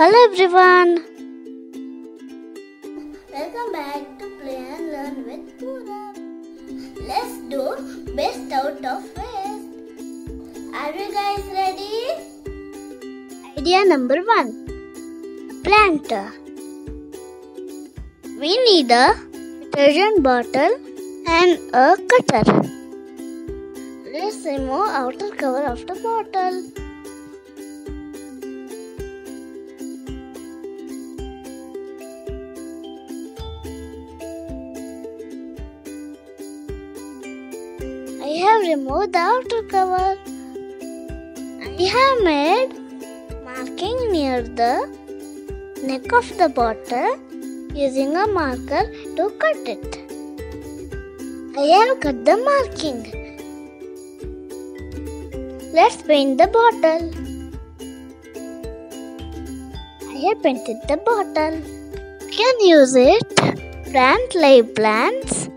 Hello everyone! Welcome back to Play and Learn with Pooram. Let's do best out of waste. Are you guys ready? Idea number 1. Planter. We need a detergent bottle and a cutter. Let's remove outer cover of the bottle. I have removed the outer cover. I have made marking near the neck of the bottle using a marker to cut it. I have cut the marking. Let's paint the bottle. I have painted the bottle. You can use it to plant live plants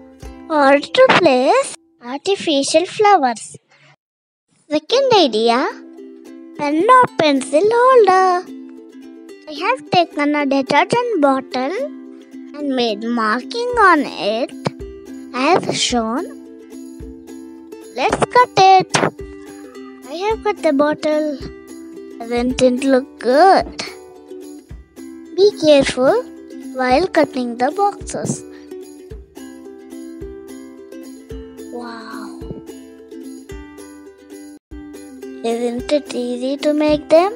or to place artificial flowers. Second idea, pen or pencil holder. I have taken a detergent bottle and made marking on it as shown. Let's cut it. I have cut the bottle. Doesn't it look good? Be careful while cutting the boxes. Wow! Isn't it easy to make them?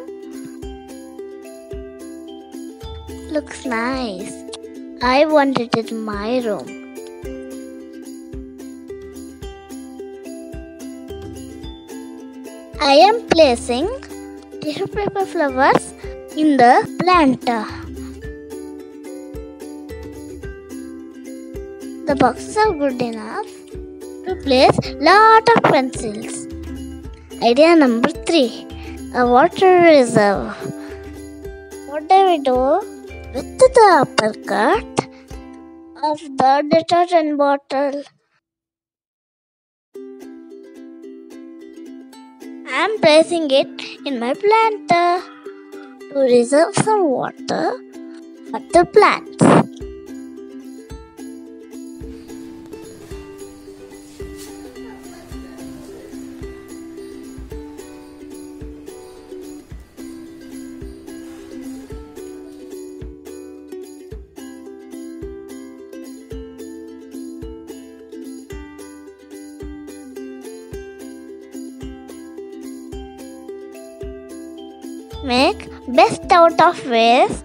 Looks nice. I want it in my room. I am placing tissue paper flowers in the planter. The boxes are good enough to place lot of pencils. Idea number 3. A water reserve. What do we do with the uppercut of the detergent bottle? I am placing it in my planter to reserve some water for the plants. Make best out of waste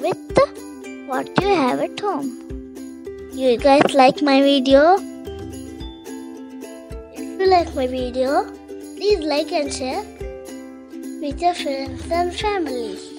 with what you have at home. You guys like my video? If you like my video, please like and share with your friends and family.